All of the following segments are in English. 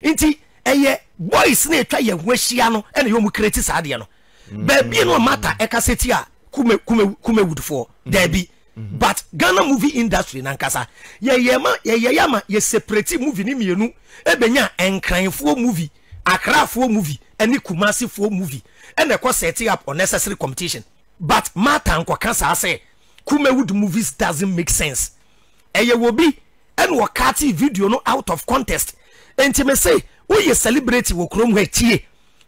Inti eye boys ne twa ye hwehia no ene yo mu create saade no. Ba bi no matter e kaseti a Kumawood for there be. But Ghana movie industry nankasa ye yama ye separate movie ni mienu ebenya enkranfo movie, akrafo movie, ene kumasifo movie. Ene ko set up unnecessary competition. But matter nko kasa say Kumawood movies doesn't make sense. Eye wo bi ene wo kati video no out of contest. Enti me say wo ye celebrate wo krom ho atie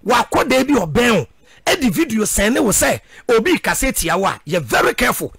wa koda bi oben e di video send we say obi kaseti awa ye very careful.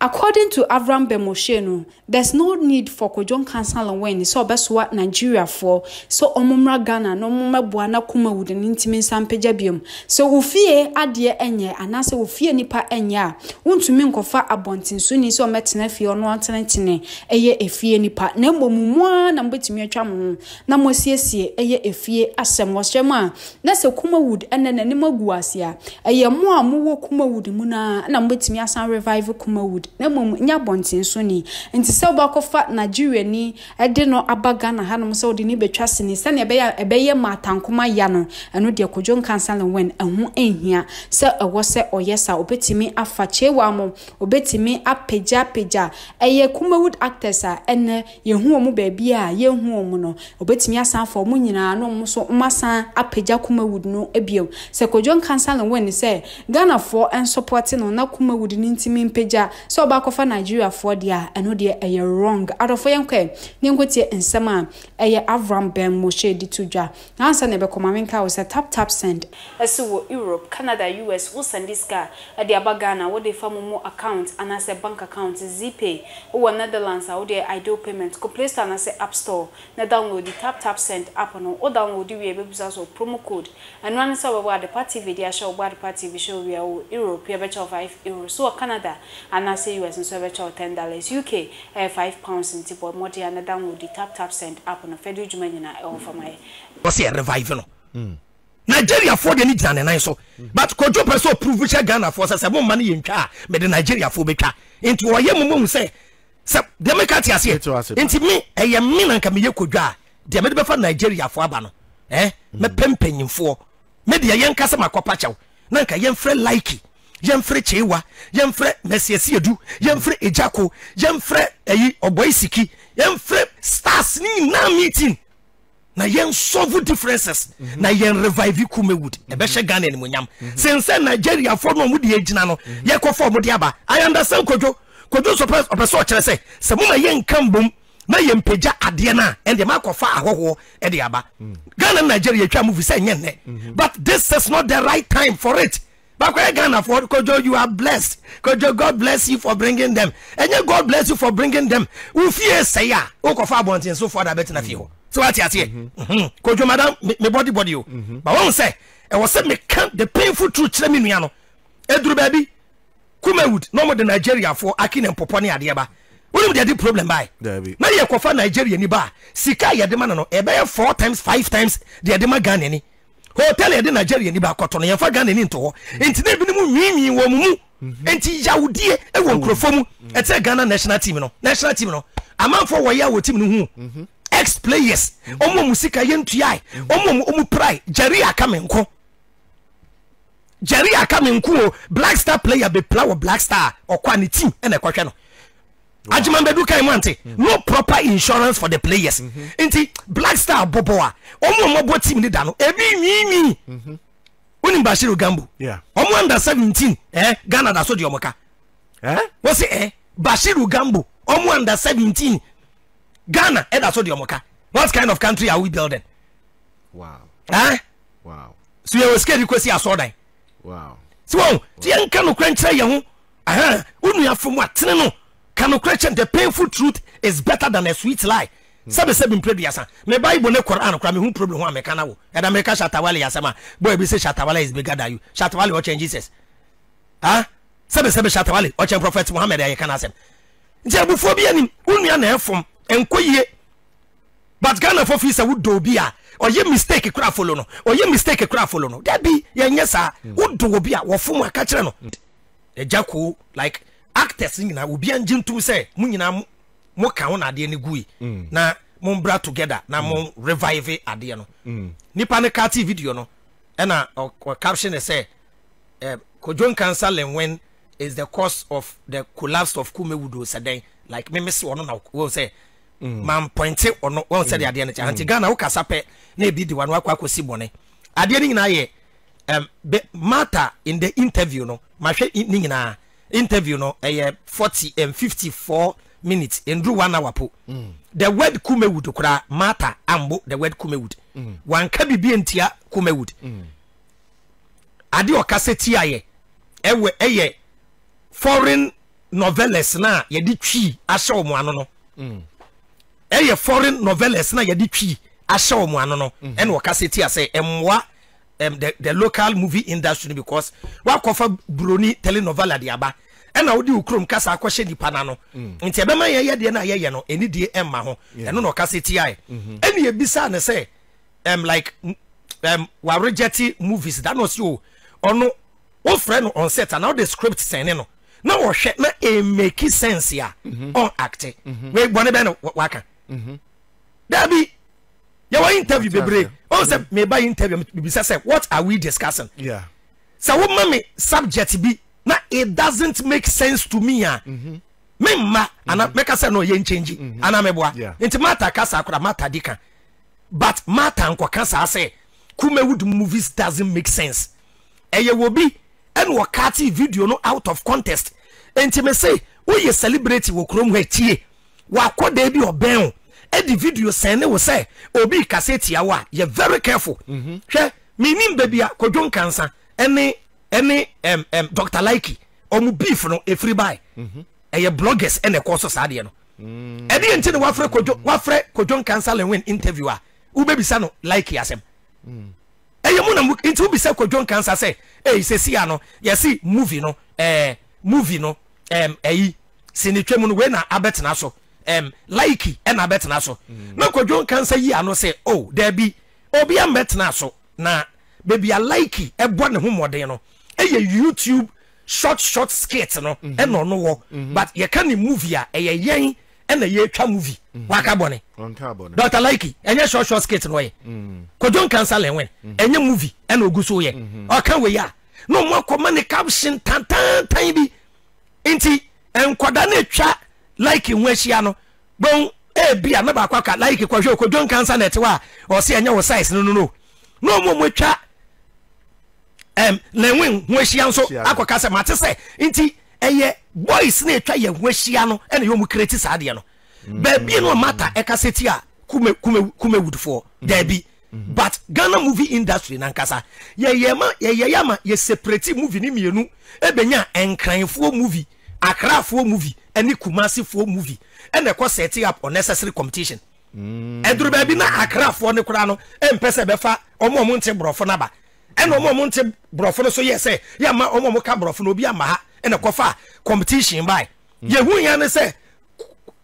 According to Avram Bemoshenu, there's no need for Kwadwo Nkansah when so obeswa Nigeria for so omumra Ghana no mmabuana Kumawood ntimi sampeja biom so ofie ade enye anase ofie nipa enye a wontumi nkofa abontin so ni so metena fie ono antenetene eye efie nipa na mmomumwa na mbetimi atwa mo na mosiesie eye efie asem wohwema na se Kumawood ene nanim aguasia eye mo amuwo Kumawood mu na mbetimi asan revive Kumawood na mom nya bonten so ni nti se obakofa Nigeria ni ede no abaga na hanom se odi ni betwa sini se na ebe ye matankoma ya no eno de Kwadwo Nkansah wen ehu enhia se ewo se oyesa obetimi afa chewa mo obetimi apeja eye Kumawood actors a ene yehu omu baabi a yehu omu no obetimi asan fo mu nyina no mo so masan apeja Kumawood no ebiem se Kwadwo Nkansah when he say Ghana for and supporting on Kumawood intimi peja so back of Nigeria for dia and dear a wrong out of yanke ningwiti and sama a Avram Bemoshenu dituja answer never comamenka was a tap send as Europe Canada US will send this guy at the Abagana what they form more account and as a bank account ZPay or Netherlands out their ideal payment go place and as app store now download the tap send app on or download the website or promo code and run us over the party video show bad party we show we are Europe we betcha €5 so Canada and I say US and so betcha $10 UK £5 in tipo more than download the tap send app on federal judgment na offer my what's a revival Nigeria for the need and so but Kwadwo person prove which Ghana for say money in car but the Nigeria for beka into why mum say say dem make at here into me eye me na nka me Kwadwo a dem me be for Nigeria for aba no me pempenyim for media yen kasa makopa chaw nanka yen frɛ like yen frɛ chewa yen frɛ mesiesie du yen frɛ ejako yen frɛ eyi oboisiki yen frɛ stars ni na meeting na yen solve differences na yen revive Kumawood ebe hye Ghana ni monyam sense Nigeria for no mu de agina no ye kɔ for mu de aba I understand Kwadwo surprise opeso o kire se mo na yen kan bom na yen peja ade na and the mark of ahoho e de aba Ghana Nigeria twa move say nyen ne but this is not the right time for it but Ghana for Kwadwo you are blessed Kwadwo God bless you for bringing them and God bless you for bringing them we fear say ya okofa abontin so for that better na fear so what you say Kwadwo madam me body you but one say e was say me can't the painful truth kire me nua no eduru baby Kumawood no more the Nigeria for akin and poponi ade aba we dey the problem by na ye kofa Nigeria ni ba sika ye de ma no e be 4 times 5 times the de ma Ghana ni hotel ye de Nigeria ni ba koto no ye fa Ghana ni nto ho enti na bi ni mu nwinwi wo mu enti yawudie e wo nkrofo mu e te Ghana national team no amanfo wo ya wo team ni hu ex players omo mu sika ye ntuai omo pride Jerry akamenko Black Star player be player Black Star okwa ni team e na kwahwe no Ajimambe do kai mante no proper insurance for the players. Inti Black Star boboa omo team ni da no ebi nini. Oni Bashiru Gambo. Yeah. Omo under 17 Ghana da so di omoka. What say Bashiru Gambo omo under 17 Ghana da so di omoka. What kind of country are we building? Wow. Wow. So you were scared you could see us all day. Wow. So you can no crunch say you. Unu ya from what no. Can question the painful truth is better than a sweet lie. Sabe preduasa. Me Bible ne Quran kra me hu problem ho amekana wo. E da meka Shatta Wale yasema. Boy be say Shatta Wale is bigger than you. Shatta Wale o change Jesus. Sabe Shatta Wale o change Prophet Muhammad ayekana asem. Nti abufo bi anim, unua na efom, enkoyie. But Ghana for fisa wo do bi a, oye mistake kra follow no. Oye mistake kra follow no. Da bi yenye sa, wo do bi a wo fom aka kire no. Ejako like actors nyina obi anjintu se munyina mo ka wona de ne gui na mun bra together na mun revive ade no nipa ne ka TV video no e na caption say Kwadwo Nkansah Lilwin is the cause of the collapse of Kumawood Osaden like me say ono na we say man pointe ono we say ade na cha anti Ghana wo kasa pe na bi di wanu akwa kosi bone ade ni nyina ye matter in the interview no ma hwe ni nyina interview no 40 and 54 minutes in drew 1 hour po the word Kumawood kura matter ambo the word Kumawood wan ka bibi entia Kumawood ade okaseti aye ewe eye foreign novelist na yedi twi ahye omo ano no eye foreign novelist na yedi twi ahye omo ano no and okaseti ase emwa the local movie industry because wa kofa broni telenovela dia ba and now do chrome cast a question the panano. Into a man, yeah, no, any dear Emma, ho, and no cassette. Any a bizarre say, like, while rejecting movies, that was you, or no, old friend on set, and now the script saying, no, no, shit, no, it make sense here, on acting. Wait, one of them, Waka. Dabby, your interview, baby, also, maybe interview, what are we discussing? Yeah. So, what mommy subject be? Now it doesn't make sense to me. Me ma ana make us no yen change. Ana meboa. Inti matter kasa akura matter dika. But matter nko kasa say Kumawood movies doesn't make sense. Eye will be and wakati video no out of contest. Inti me say we ye celebrate wo krom hwetie. Wa koda bi oben. E the video send we say obi kaseti awa. You very careful. Hwe me nim baby Kwadwo Nkansah any Dr. Likey omu beef no e free buy eye bloggers ene koso saade no e dey ntine wafre Kwadwo Nkansah Lilwin interviewer u be bisa no Likey asem eye mu na mu ntu bisa Kwadwo Nkansah say eh se sia no ye see movie no eyi se ne twem no we na abetena so Likey ena abetena so na Kwadwo Nkansah yi ano say oh there be obi abetena so na baby a Likey ebo ne homode no eye YouTube short skits no eno no wo but ye can the movie a eye yen ena ye twa movie on carbon Dr. Likey enye short skits no ye Kwadwo Nkansah Lilwin enye movie ena oguso ye o kan we ya no mo akoma ne caption tan bi enti enkoda na twa Likey ho ahia no bon e bia na ba kwaka Likey kwahwe Kwadwo Nkansah na tewa o se enye wo size no mo mo twa Lilwin hwehia nso akoka se mate se nti eye boys na etwa ye hwehia no ene yo mu create saade no ba bi no matter e kaseti a Kumawood for there be but Ghana movie industry na nkasa ye separate movie ni mienu ebenya enkranfo movie akrafo movie ene kumasifo movie ene ko set up unnecessary competition edru ba bi na akrafo ne kura no empese befa omo nte brofo na ba eno omo nte brofo no so ye say ye ma omo ka brofo no obi ama ha ene kofa competition by ye hu ya ne say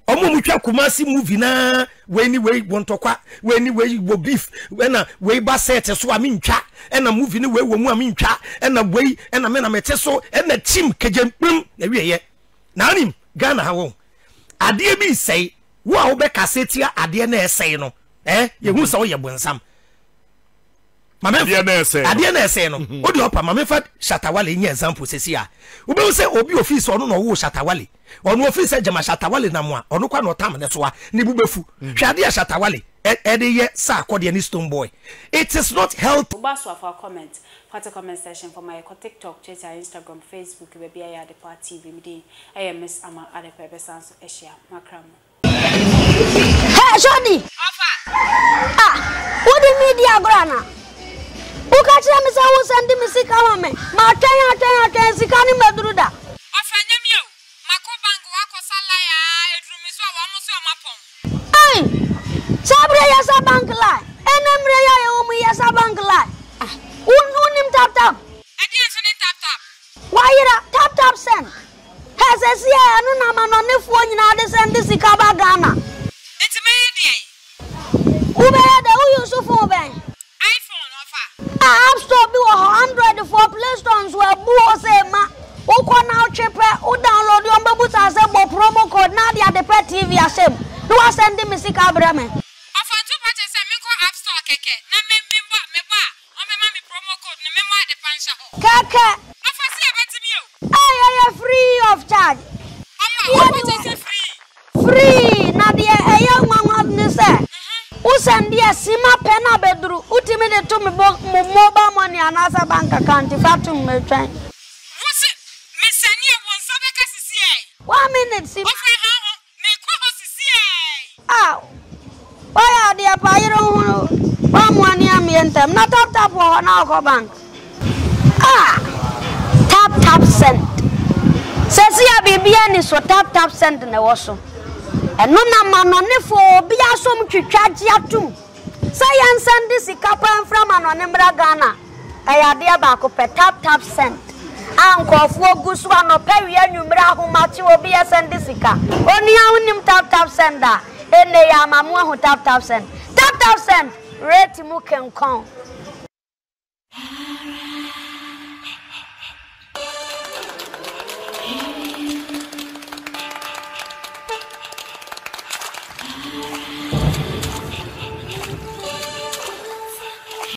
omo mutwa Kumasi movie na we ni we bontokwa we ni we bo beef we na we ba set so ami ntwa ena movie ni we wo mu ami ntwa ena we ena me na mete so ena chim kejempum na wie ye na anim Ghana ha wo ade bi say wo a wo be kasetia ade na esay no ye hu say wo ye bonsam Mama Adena say no. Odi opa mama fa Shatta Wale nyi example sesi a. Ube wo say obi office ono no wo Shatta Wale. Ono office ejema Shatta Wale na mo a. Ono kwa no tam ne so a ne bubefu. Hwade ya Shatta Wale e de ye sa akode ni stone boy. It is not healthy. Baso of our comment. Part of comment section for my TikTok, Twitter, Instagram, Facebook, we be here at the party video. I am Miss Ama Adepepe Sanso Asia Makram. Hey Johnny. Ofa. Ah, what the media grana? Ukachira misa usandi misika wame matanya sikani madruda ofanye miyo makobangu wako sala ya edrumiswa wa musu wa mapom ai sabre ya sa bank line enemre ya yomu ya sa bank line unim tap adia suni tap waira TapTap Send hesesi ya anu na manonefo nyina de sendi sikaba Ghana itime yedie ubeda uyusufu ben App Store be 100 for Play Stones were Buosema. Now cheaper, who download your Babuza promo code Nadia the Pet TV. I said, do I send him a sick abdomen? Kaka. I am free of charge. Free. Now the young one of the Usan dia sima pena bedru utimide to me mobile money and other bank account if I to me train. What's it? Miss Sanya wants to make us see. 1 minute, see. Ah, why are they a buyer? Not tap tap for an alcohol bank. Ah, tap send. Says here, baby, and is what tap send in the washroom. And no man on the four be a sum to charge ya too. Say and send this a couple from an Onembra Ghana. I are dear back up a tap send. Uncle for Guswan or Perry and Umra who match you will be a send this car. Only I own tap sender. And they are Mamma who tap send. Tap send. Rate Muken Kong.